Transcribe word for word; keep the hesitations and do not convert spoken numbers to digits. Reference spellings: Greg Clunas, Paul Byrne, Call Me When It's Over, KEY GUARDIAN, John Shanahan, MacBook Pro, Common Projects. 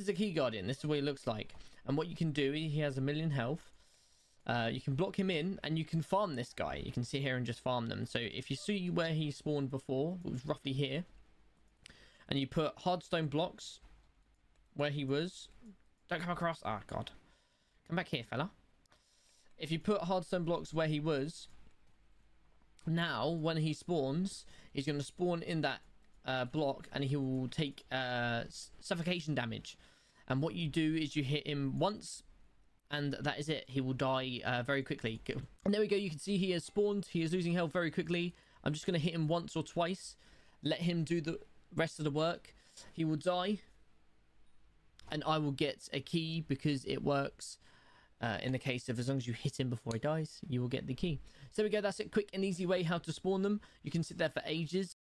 is a Key Guardian. This is what he looks like. And what you can do, he has a million health. Uh, you can block him in and you can farm this guy. You can sit here and just farm them. So if you see where he spawned before, it was roughly here. And you put hardstone blocks where he was. Don't come across. Ah, God. Come back here, fella. If you put hardstone blocks where he was, now when he spawns, he's going to spawn in that uh, block and he will take uh, suffocation damage. And what you do is you hit him once, and that is it. He will die uh, very quickly. And there we go. You can see he has spawned. He is losing health very quickly. I'm just going to hit him once or twice. Let him do the rest of the work. He will die. And I will get a key because it works. Uh, in the case of as long as you hit him before he dies, you will get the key. So there we go. That's a quick and easy way how to spawn them. You can sit there for ages.